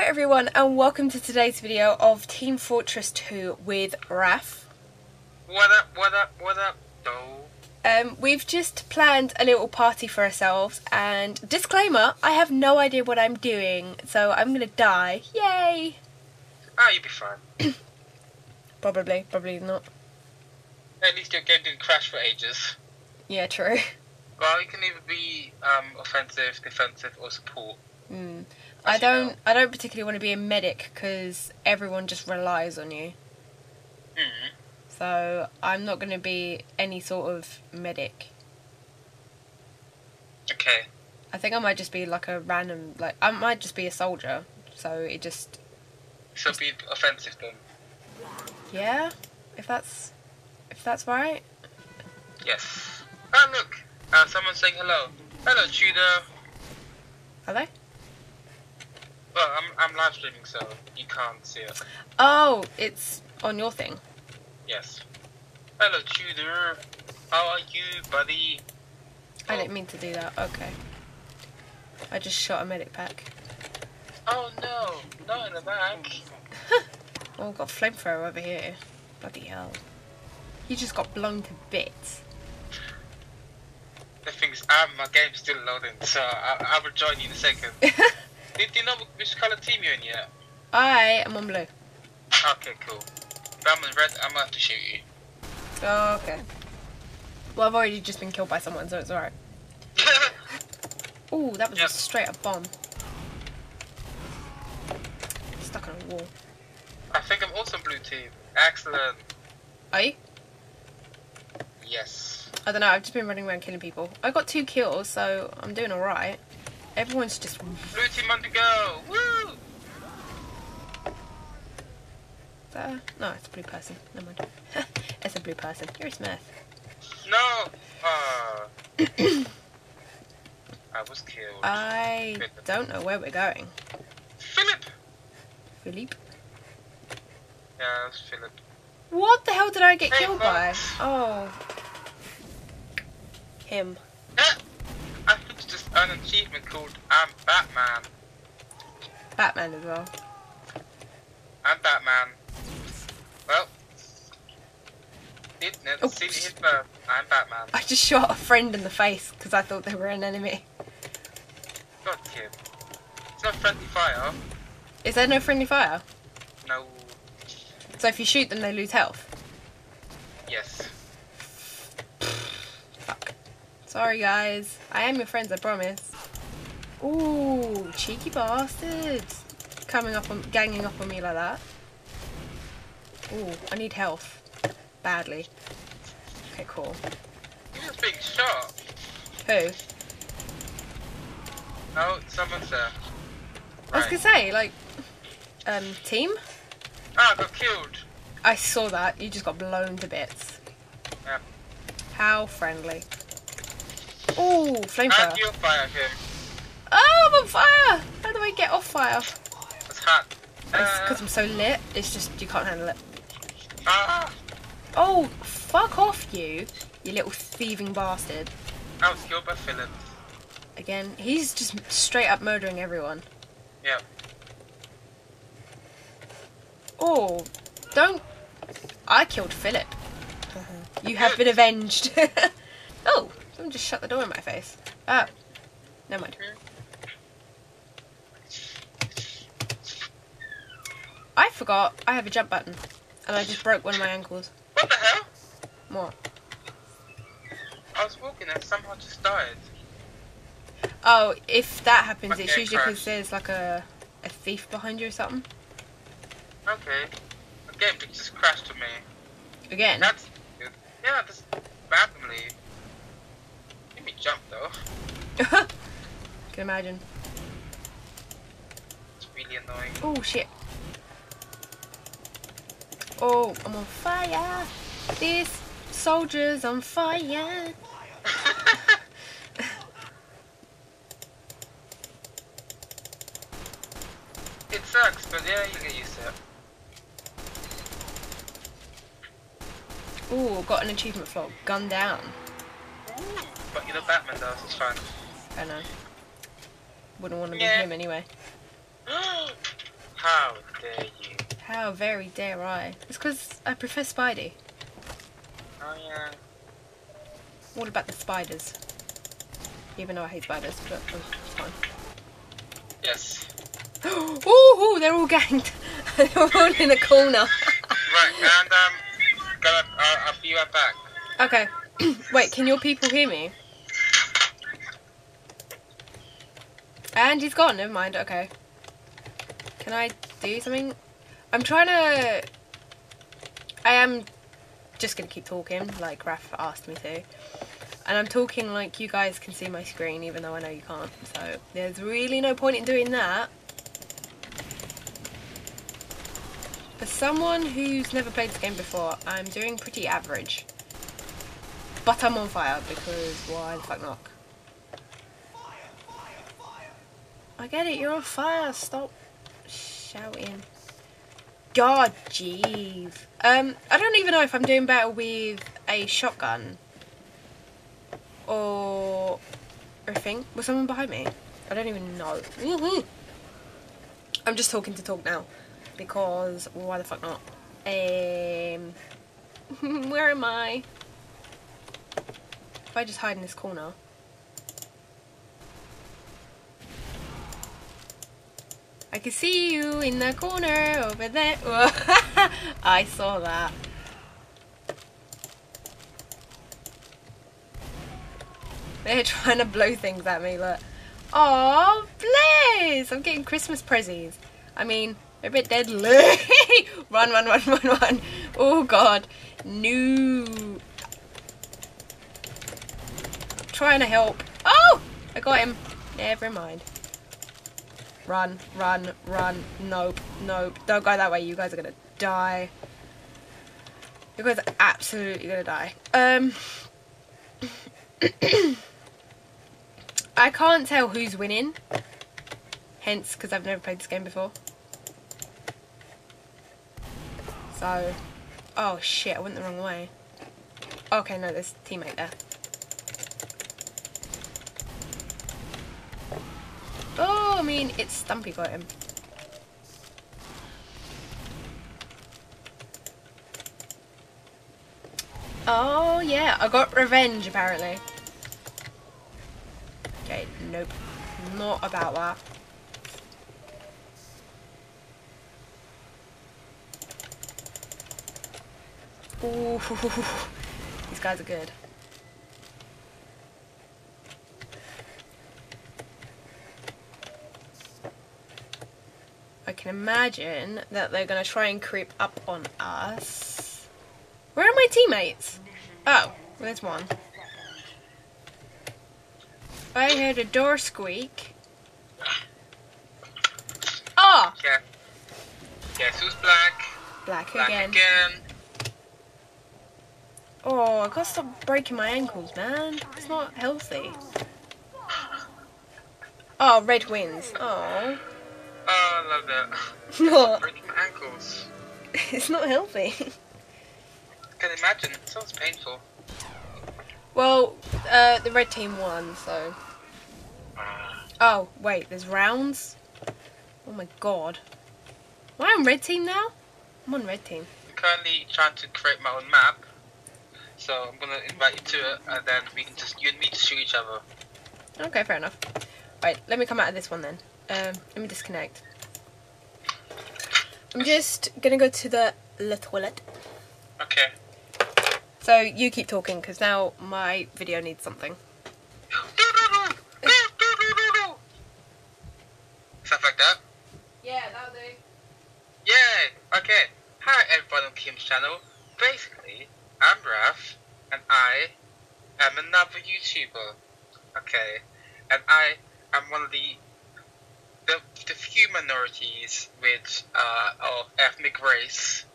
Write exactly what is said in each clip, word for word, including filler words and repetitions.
Hello everyone and welcome to today's video of Team Fortress two with Raph. What up, what up, what up, though? Um, we've just planned a little party for ourselves, and disclaimer, I have no idea what I'm doing, so I'm gonna die. Yay! Oh, you'll be fine. Probably, probably not. At least your game didn't crash for ages. Yeah, true. Well, it can either be um, offensive, defensive, or support. Mm. I don't. Know. I don't particularly want to be a medic because everyone just relies on you. Mm. So I'm not going to be any sort of medic. Okay. I think I might just be like a random. Like I might just be a soldier. So it just. So just, be offensive then. Yeah, if that's if that's right. Yes. Oh look, uh, someone's saying hello. Hello, Tudor. Hello. Well, I'm, I'm live streaming, so you can't see it. Oh, it's on your thing. Yes. Hello, Tudor. How are you, buddy? I oh. didn't mean to do that. Okay. I just shot a medic pack. Oh no! Not in the back. Oh, got a flamethrower over here. Bloody hell! You just got blown to bits. The thing is, um, my game's still loading, so I, I will join you in a second. Did you know which colour team you're in yet? I am on blue. Okay, cool. If I'm in red, I'm going to have to shoot you. Oh, okay. Well, I've already just been killed by someone, so it's alright. Ooh, that was yep. straight up bomb. Stuck on a wall. I think I'm also on blue team. Excellent. Are you? Yes. I don't know, I've just been running around killing people. I got two kills, so I'm doing alright. Everyone's just... Blue team on the go! Woo! Uh, no, it's a blue person. Never mind. It's a blue person. You're a smurf. No! Uh, I was killed. I Phillip. don't know where we're going. Philip! Philip? Yeah, it was Philip. What the hell did I get hey, killed folks. by? Oh. Him. I think it's just an achievement called I'm Batman. Batman as well. I'm Batman. Well, didn't oh. see his birth. I'm Batman. I just shot a friend in the face because I thought they were an enemy. God, kid. It's not friendly fire. Is there no friendly fire? No. So if you shoot them, they lose health? Yes. Sorry guys, I am your friends, I promise. Ooh, cheeky bastards. Coming up on, ganging up on me like that. Ooh, I need health. Badly. Okay, cool. You're just being shot. Who? Oh, someone's there. Right. I was gonna say, like, um, team? Ah, I got killed. I saw that, you just got blown to bits. Yeah. How friendly. Ooh, flamethrower. And you're fire here. Oh, I'm on fire! How do I get off fire? It's hot. Uh, it's because I'm so lit, it's just, you can't handle it. Ah! Oh, fuck off you, you little thieving bastard. I was killed by Philip. Again, he's just straight up murdering everyone. Yeah. Oh, don't... I killed Philip. Uh-huh. You have been avenged. Oh! Someone just shut the door in my face. Oh. Never mind. I forgot I have a jump button. And I just broke one of my ankles. What the hell? What? I was walking and somehow just died. Oh, if that happens, okay, it's usually because there's like a, a thief behind you or something. Okay. Again, it just crashed on me. Again? That's good. Yeah, just randomly. Jump though. I can imagine. It's really annoying. Oh shit. Oh, I'm on fire. This soldier's on fire. It sucks, but yeah, you get used to it. Oh, got an achievement for gun down. But you're the Batman though, so it's fine. I know. Wouldn't want to be yeah. him anyway. How very dare I? It's because I prefer Spidey. Oh yeah. All about the spiders. Even though I hate spiders, but oh, it's fine. Yes. Ooh, ooh, they're all ganged. They're all in a corner. Right, and um, gonna, uh, I'll be right back. Okay. Wait, can your people hear me? And he's gone. Never mind. Okay. Can I do something? I'm trying to. I am just gonna keep talking, like Raph asked me to. And I'm talking like you guys can see my screen, even though I know you can't. So there's really no point in doing that. For someone who's never played this game before, I'm doing pretty average. But I'm on fire, because why the fuck not? Fire, fire, fire. I get it, you're on fire. Stop shouting. God, jeez. Um, I don't even know if I'm doing better with a shotgun. Or a thing. Was someone behind me? I don't even know. Mm-hmm. I'm just talking to talk now. Because why the fuck not? Um, where am I? If I just hide in this corner. I can see you in the corner over there. I saw that. They're trying to blow things at me, look. Aw, bless! I'm getting Christmas prezzies. I mean, they're a bit deadly. Run, run, run, run, run. Oh, God. No. I'm trying to help. Oh! I got him. Never mind. Run, run, run. Nope, nope. Don't go that way. You guys are going to die. You guys are absolutely going to die. Um... I can't tell who's winning, hence because I've never played this game before. So, oh shit, I went the wrong way. Okay, no, there's a teammate there. Oh, I mean, it's Stumpy got him. Oh yeah, I got revenge apparently. Okay, nope, not about that. Ooh, these guys are good. I can imagine that they're gonna try and creep up on us. Where are my teammates? Oh, there's one. I heard a door squeak. Oh! Yeah. Guess who's black? Black again. Black again. Oh, I gotta stop breaking my ankles, man. It's not healthy. Oh, red wins. Oh. Oh, I love that. What? Breaking my ankles. It's not healthy. I can imagine, it sounds painful. Well, uh, the red team won, so... Oh, wait, there's rounds? Oh my god. Am I on red team now? I'm on red team. I'm currently trying to create my own map, so I'm going to invite you to it, and then we can just, you and me, just shoot each other. Okay, fair enough. Right, let me come out of this one then. Um, let me disconnect. I'm just going to go to the la toilette. Okay. So you keep talking because now my video needs something. Stuff like that? Yeah, that'll do. Yeah, okay. Hi everyone on Kim's channel. Basically, I'm Raph and I am another YouTuber. Okay. And I am one of the the, the few minorities which uh, are of ethnic race.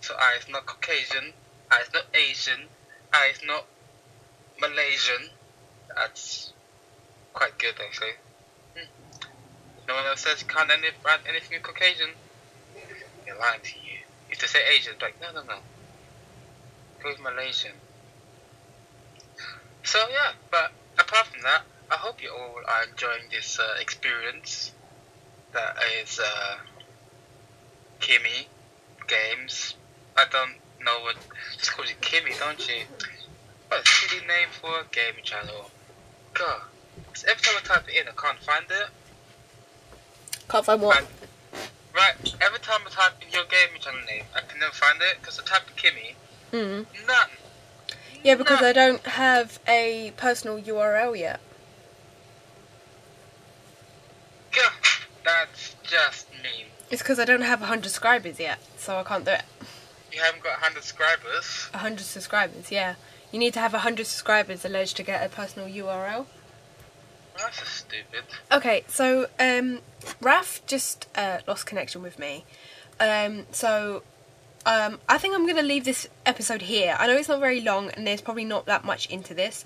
So I is not Caucasian, I is not Asian, I is not Malaysian. That's quite good actually. Hmm. No one else says you can't any, add anything in Caucasian. They're lying to you. If they say Asian, they're like, no, no, no. Go with Malaysian. So yeah, but apart from that, I hope you all are enjoying this uh, experience that is uh, Kimmy games. I don't know what. Just call you Kimmy, don't you? What a silly name for a game channel. God. So every time I type it in, I can't find it. Can't find what? And, right, every time I type in your game channel name, I can never find it because I type in Kimmy. Mm. None. Yeah, because None. I don't have a personal U R L yet. God, that's just mean. It's because I don't have one hundred subscribers yet, so I can't do it. You haven't got one hundred subscribers? one hundred subscribers, yeah. You need to have one hundred subscribers alleged to get a personal U R L. That's just stupid. Okay, so um, Raph just uh, lost connection with me. Um, so um, I think I'm going to leave this episode here. I know it's not very long and there's probably not that much into this.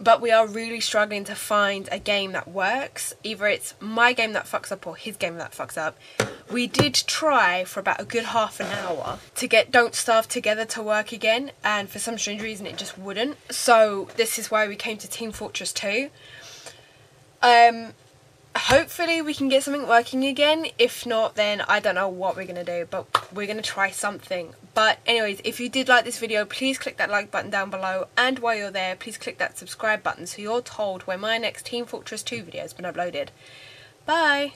But we are really struggling to find a game that works. Either it's my game that fucks up or his game that fucks up. We did try for about a good half an hour to get Don't Starve Together to work again. And for some strange reason it just wouldn't. So this is why we came to Team Fortress two. Um, hopefully we can get something working again. If not, then I don't know what we're going to do. But we're going to try something. But anyways, if you did like this video, please click that like button down below. And while you're there, please click that subscribe button so you're told when my next Team Fortress two video has been uploaded. Bye!